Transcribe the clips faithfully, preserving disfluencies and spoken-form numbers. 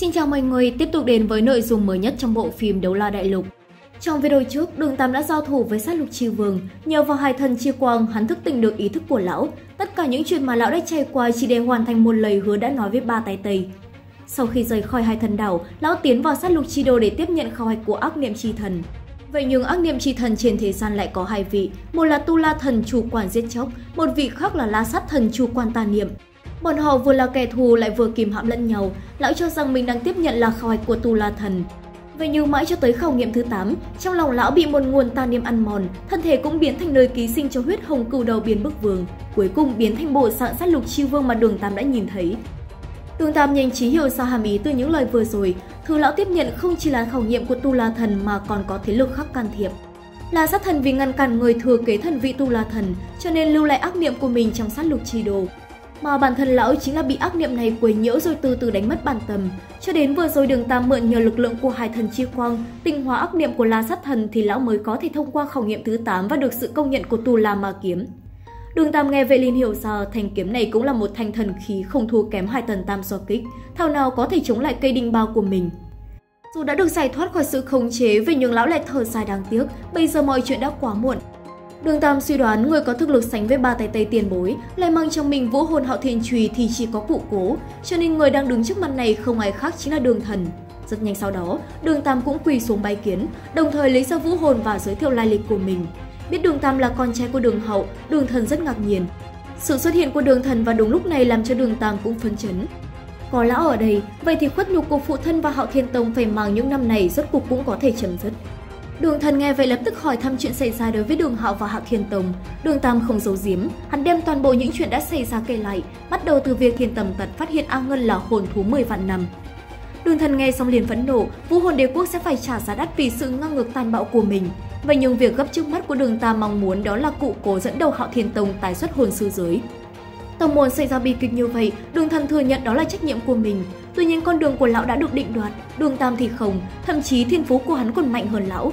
Xin chào mọi người, tiếp tục đến với nội dung mới nhất trong bộ phim Đấu La Đại Lục. Trong video trước, Đường Tam đã giao thủ với Sát Lục Chi Vương. Nhờ vào Hai Thần Chi Quang, hắn thức tỉnh được ý thức của lão. Tất cả những chuyện mà lão đã trải qua chỉ để hoàn thành một lời hứa đã nói với Ba Tây Tây. Sau khi rời khỏi Hai Thần Đảo, lão tiến vào Sát Lục Chi Đô để tiếp nhận khảo hạch của Ác Niệm Chi Thần. Vậy nhưng Ác Niệm Chi Thần trên thế gian lại có hai vị, một là Tu La Thần chủ quản giết chóc, một vị khác là La Sát Thần chủ quản tà niệm. Bọn họ vừa là kẻ thù lại vừa kìm hãm lẫn nhau, lão cho rằng mình đang tiếp nhận là khảo hạch của Tu La Thần. Vậy nhưng mãi cho tới khảo nghiệm thứ tám, trong lòng lão bị một nguồn tà niệm ăn mòn, thân thể cũng biến thành nơi ký sinh cho Huyết Hồng Cừu Đầu biến bức vương, cuối cùng biến thành bộ dạng Sát Lục Chi Vương mà Đường Tam đã nhìn thấy. Đường Tam nhanh trí hiểu ra hàm ý từ những lời vừa rồi, thứ lão tiếp nhận không chỉ là khảo nghiệm của Tu La Thần mà còn có thế lực khác can thiệp. La Sát Thần vì ngăn cản người thừa kế thần vị Tu La Thần cho nên lưu lại ác niệm của mình trong Sát Lục Chi Đồ. Mà bản thân lão chính là bị ác niệm này quấy nhiễu rồi từ từ đánh mất bản tâm. Cho đến vừa rồi Đường Tam mượn nhờ lực lượng của Hai Thần Chi Quang, tinh hóa ác niệm của La Sát Thần thì lão mới có thể thông qua khảo nghiệm thứ tám và được sự công nhận của Tu La Ma Kiếm. Đường Tam nghe Vệ Linh hiểu ra thanh kiếm này cũng là một thanh thần khí không thua kém Hai Thần Tam so kích, thảo nào có thể chống lại cây đinh bao của mình. Dù đã được giải thoát khỏi sự khống chế, vậy nhưng lão lại thở dài đáng tiếc, bây giờ mọi chuyện đã quá muộn. Đường Tam suy đoán người có thực lực sánh với Ba Tây Tây tiền bối lại mang trong mình vũ hồn Hạo Thiên Truy thì chỉ có cụ cố, cho nên người đang đứng trước mặt này không ai khác chính là Đường Thần. Rất nhanh sau đó, Đường Tam cũng quỳ xuống bái kiến, đồng thời lấy ra vũ hồn và giới thiệu lai lịch của mình. Biết Đường Tam là con trai của Đường Hậu, Đường Thần rất ngạc nhiên. Sự xuất hiện của Đường Thần vào đúng lúc này làm cho Đường Tam cũng phấn chấn. Có lão ở đây, vậy thì khuất nhục của phụ thân và Hạo Thiên Tông phải mang những năm này rốt cuộc cũng có thể chấm dứt. Đường Thần nghe vậy lập tức hỏi thăm chuyện xảy ra đối với Đường Hạo và Hạo Thiên Tông. Đường Tam không giấu giếm, hắn đem toàn bộ những chuyện đã xảy ra kể lại, bắt đầu từ việc Thiên Tầm tật phát hiện Ao Ngân là hồn thú mười vạn năm. Đường Thần nghe xong liền phẫn nộ, Vũ Hồn Đế Quốc sẽ phải trả giá đắt vì sự ngang ngược tàn bạo của mình. Vậy nhưng việc gấp trước mắt của Đường Tam mong muốn đó là cụ cố dẫn đầu Hạo Thiên Tông tái xuất hồn sư giới. Tông môn xảy ra bi kịch như vậy, Đường Thần thừa nhận đó là trách nhiệm của mình. Tuy nhiên con đường của lão đã được định đoạt, Đường Tam thì không, thậm chí thiên phú của hắn còn mạnh hơn lão.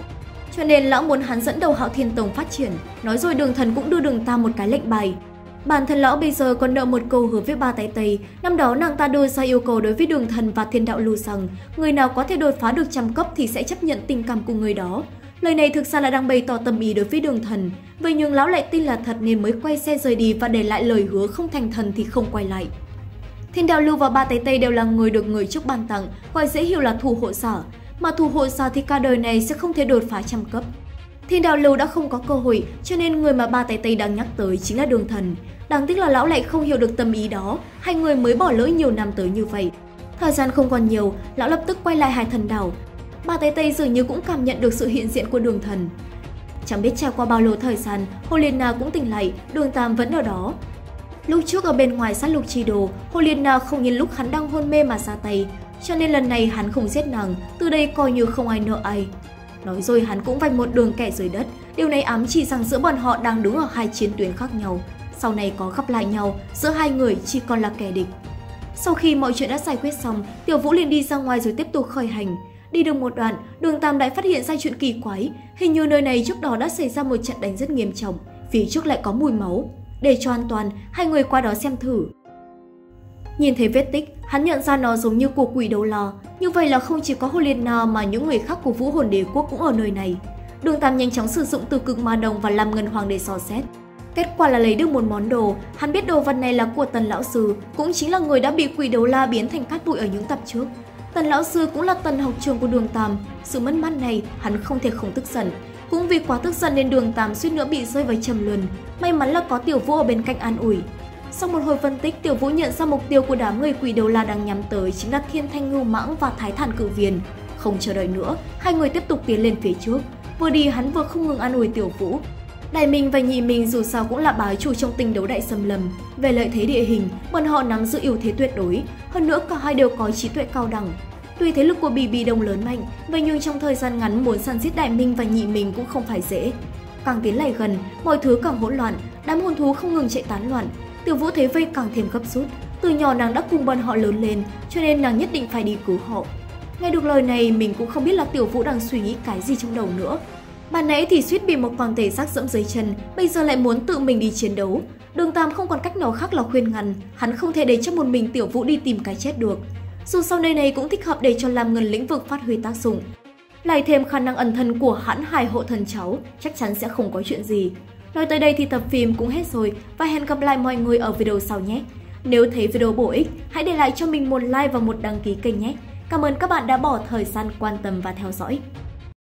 Cho nên lão muốn hắn dẫn đầu Hạo Thiên Tông phát triển, nói rồi Đường Thần cũng đưa Đường Tam một cái lệnh bài. Bản thân lão bây giờ còn nợ một câu hứa với Ba Tây Tây, năm đó nàng ta đưa ra yêu cầu đối với Đường Thần và Thiên Đạo Lưu rằng người nào có thể đột phá được trăm cấp thì sẽ chấp nhận tình cảm của người đó. Lời này thực ra là đang bày tỏ tâm ý đối với Đường Thần, vậy nhưng lão lại tin là thật nên mới quay xe rời đi và để lại lời hứa không thành thần thì không quay lại. Thiên Đạo Lưu và Ba Tây Tây đều là người được người trước ban tặng, gọi dễ hiểu là thủ hộ giả, mà thủ hộ giả thì cả đời này sẽ không thể đột phá trăm cấp. Thiên Đạo Lưu đã không có cơ hội, cho nên người mà Ba Tây Tây đang nhắc tới chính là Đường Thần. Đáng tiếc là lão lại không hiểu được tâm ý đó, hai người mới bỏ lỡ nhiều năm tới như vậy. Thời gian không còn nhiều, lão lập tức quay lại Hai Thần Đảo. Ba Tây Tây dường như cũng cảm nhận được sự hiện diện của Đường Thần. Chẳng biết trải qua bao lâu thời gian, Hô Liên Na cũng tỉnh lại, Đường Tam vẫn ở đó. Lúc trước ở bên ngoài Sát Lục Chi Đồ, Hô Liên Na không nhìn lúc hắn đang hôn mê mà ra tay, cho nên lần này hắn không giết nàng, từ đây coi như không ai nợ ai. Nói rồi hắn cũng vạch một đường kẻ dưới đất, điều này ám chỉ rằng giữa bọn họ đang đứng ở hai chiến tuyến khác nhau. Sau này có gặp lại nhau, giữa hai người chỉ còn là kẻ địch. Sau khi mọi chuyện đã giải quyết xong, Tiểu Vũ liền đi ra ngoài rồi tiếp tục khởi hành. Đi được một đoạn, Đường Tam lại phát hiện ra chuyện kỳ quái, hình như nơi này trước đó đã xảy ra một trận đánh rất nghiêm trọng, phía trước lại có mùi máu. Để cho an toàn, hai người qua đó xem thử. Nhìn thấy vết tích, hắn nhận ra nó giống như của Quỷ Đấu La, như vậy là không chỉ có Hô Liên Na mà những người khác của Vũ Hồn Đế Quốc cũng ở nơi này. Đường Tam nhanh chóng sử dụng từ Cực Ma Đồng và làm Ngân Hoàng để dò xét. Kết quả là lấy được một món đồ, hắn biết đồ vật này là của Tần Lão Sư, cũng chính là người đã bị Quỷ Đấu La biến thành cát bụi ở những tập trước. Tần Lão Sư cũng là Tần học trường của Đường Tam, sự mất mát này hắn không thể không tức giận. Cũng vì quá tức giận nên Đường Tam suýt nữa bị rơi vào trầm luân, may mắn là có Tiểu Vũ ở bên cạnh an ủi. Sau một hồi phân tích, Tiểu Vũ nhận ra mục tiêu của đám người Quỷ Đấu La đang nhắm tới chính là Thiên Thanh Ngưu Mãng và Thái Thản Cự Viên. Không chờ đợi nữa, hai người tiếp tục tiến lên phía trước. Vừa đi hắn vừa không ngừng an ủi Tiểu Vũ. Đại Minh và Nhị Minh dù sao cũng là bá chủ trong tình đấu đại xâm lâm, về lợi thế địa hình, bọn họ nắm giữ ưu thế tuyệt đối, hơn nữa cả hai đều có trí tuệ cao đẳng. Tuy thế lực của Bì Bì Đông lớn mạnh, vậy nhưng trong thời gian ngắn muốn săn giết Đại Minh và Nhị Minh cũng không phải dễ. Càng tiến lại gần, mọi thứ càng hỗn loạn, đám hồn thú không ngừng chạy tán loạn. Tiểu Vũ thấy vây càng thêm gấp rút, từ nhỏ nàng đã cùng bọn họ lớn lên, cho nên nàng nhất định phải đi cứu họ. Nghe được lời này, mình cũng không biết là Tiểu Vũ đang suy nghĩ cái gì trong đầu nữa. Ban nãy thì suýt bị một con tê giác dẫm dưới chân, bây giờ lại muốn tự mình đi chiến đấu. Đường Tam không còn cách nào khác là khuyên ngăn, hắn không thể để cho một mình Tiểu Vũ đi tìm cái chết được. Dù sau nơi này cũng thích hợp để cho Lam Ngân lĩnh vực phát huy tác dụng. Lại thêm khả năng ẩn thân của hãn hải hộ thần cháu, chắc chắn sẽ không có chuyện gì. Nói tới đây thì tập phim cũng hết rồi và hẹn gặp lại mọi người ở video sau nhé. Nếu thấy video bổ ích, hãy để lại cho mình một like và một đăng ký kênh nhé. Cảm ơn các bạn đã bỏ thời gian quan tâm và theo dõi.